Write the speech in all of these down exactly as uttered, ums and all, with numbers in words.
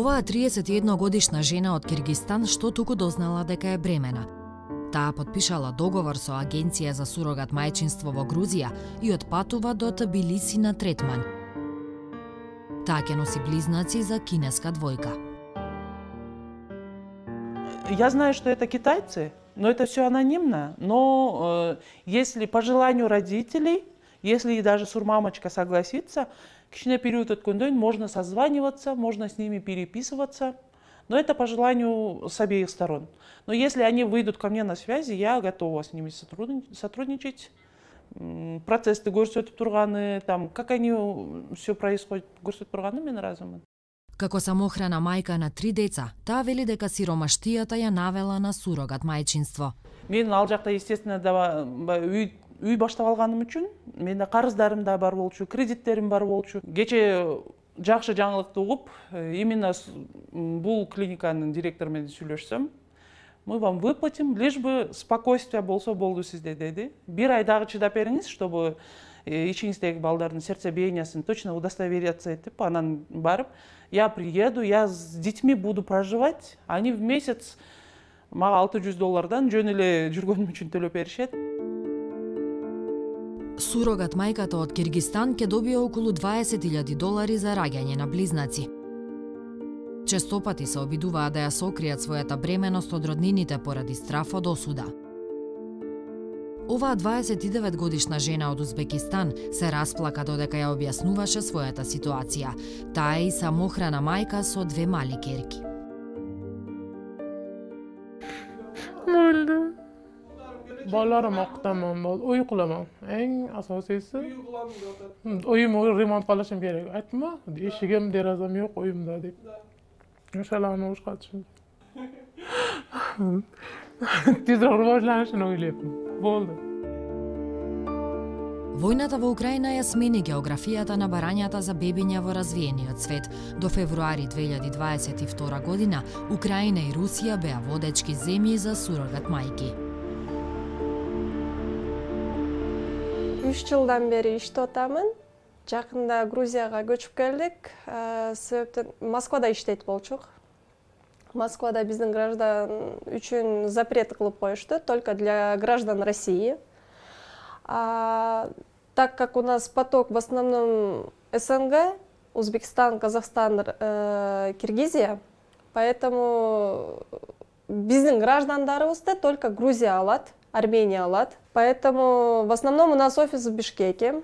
Оваа триесет и едногодишна жена од Киргизстан што туку дознала дека е бремена. Таа подпишала договор со Агенција за сурогат мајчинство во Грузија и отпатува до Тбилиси на третман. Таа ќе носи близнаци за кинеска двојка. Я знаю, что это китайцы, но это все анонимно. Но э, если по желанию родителей, если даже сурмамочка согласится, кичный период от кундойн можно созваниваться, можно с ними переписываться. Но это по желанию с обеих сторон. Но если они выйдут ко мне на связи, я готова с ними сотрудничать. Процесс горсет турганы, там, как они все происходит, горсет турганы мен разумен. Како самохрана мајка на три деца, таа вели дека сиромаштијата ја навела на сурогат мајчинство. Мен ал жакта естествено да уй уй баштап алганым үчүн, менде карыздарым да бар болчу, кредиттерим бар болчу. Кече жакшы жаңылык угуп, именно бул клиниканын директору менен сүйлөшсөм, мы вам выплатим, лишь бы спокойствие болсо болду сизде деди. Бир айдагы чыдап бериңиз, чтобы ичиңиздеги балдардын сердцебиениясын точно удостовериться этип, анан барып, я приеду, я с детьми буду проживать, они в месяц мага алты жүз доллардан жөн эле жүргөнүм үчүн төлөп беришет. Сурогат мајката од Киргизстан ќе добија околу дваесет илјади долари за раѓање на близнаци. Честопати се обидуваа да ја сокријат својата бременост од роднините поради страф од осуда. Оваа дваесет и девет годишна жена од Узбекистан се расплака додека ја објаснуваше својата ситуација. Таа е и самохрана мајка со две мали керки. Баларым актамам, бал уйкуламам. Эң асосиси уйуму ремонт кылышым керек. Айтма, эшигим деразам жок уйумда деп. Иншалла аны уш катышым. Тезрок рывожланышын ойлепмин. Болду. Војната во Украјна ја смени географијата на барањата за бебиња во развиениот свет. До февруари две илјади дваесет и втора година Украјна и Русија беа водечки земји за сурогат мајки. Үч жылдан бери иштотамын. Жакында Грузияга көчүп келдик. Себептен Москвада иштейт болчук. Москвада биздин граждан үчүн запрет кылып коюшту, только для граждан России. А так как у нас поток в основном эс эн гэ, Узбекистан, Казахстан, Киргизия, поэтому биздин граждандарыбызды только Грузия алат, Армения алат. Поэтому в основном у нас офис в Бишкеке.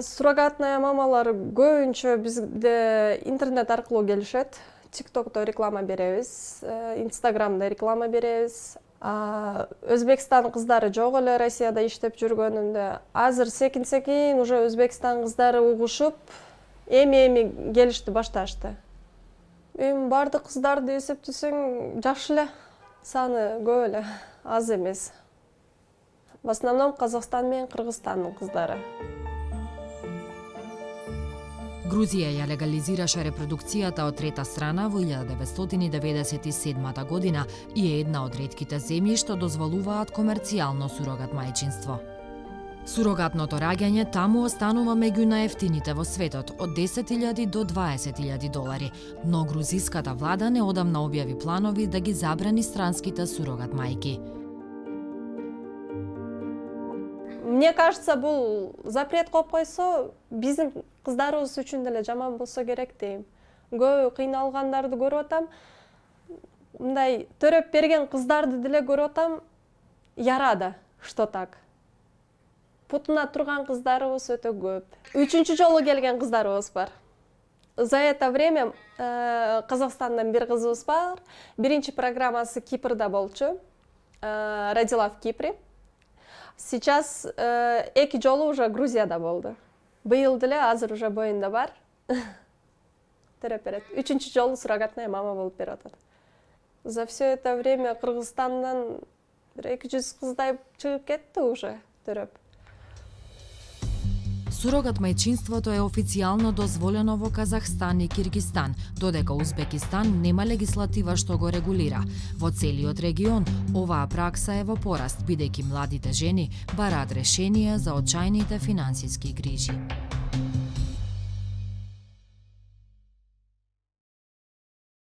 Сурогатная мамалар көбүнчө бизде интернет аркылуу келишет. TikTok'ta реклама беребиз, Instagram'da реклама беребиз. Өзбекстан кыздары жок эле Россияда иштеп жүргөнүндө. Азыр секин-секин уже Өзбекстан кыздары угушуп, эми-эми келишти башташты. Эми бардык кыздарды эсептесең жакшы эле, саны көп эле, аз эмес. В основном Казахстан менен Кыргызстандын кыздары. Грузија ја легализираше репродукцијата од трета страна во илјада деветстотини деведесет и седма година и е една од ретките земји што дозволуваат комерцијално сурогат мајчинство. Сурогатното раѓање таму останува меѓу најефтините во светот, од десет илјади до дваесет илјади долари, но грузиската влада неодамна објави планови да ги забрани странските сурогат мајки. Мне кажется, был запрет копойсо, бизнес кыздарыбыз үчүн деле жаман болсо керек дейм. Көп кыйналгандарды көрүп атам. Мындай төрөп берген кыздарды деле көрүп атам. Ярада, что так. Путуна турган кыздарыбыз өтө көп. Үчүнчү жолу келген кыздарыбыз бар. За это время Казахстандан бир кызыбыз бар. Биринчи программасы Кипарда болчу. Родила в Кипре. Сейчас э, эки жолу уже Грузияда болду. Быйыл деле азыр уже боюнда бар. Төрөп берет. Үчүнчү жолу сурогатная мама болуп берип атат. За все это время Кыргызстандан эки жүз кыздай чыгып кетти уже төрөп. Сурогат мајчинството е официјално дозволено во Казахстан и Киргизстан, додека Узбекистан нема легислатива што го регулира. Во целиот регион оваа пракса е во пораст, бидејќи младите жени бараат решение за очајните финансиски грижи.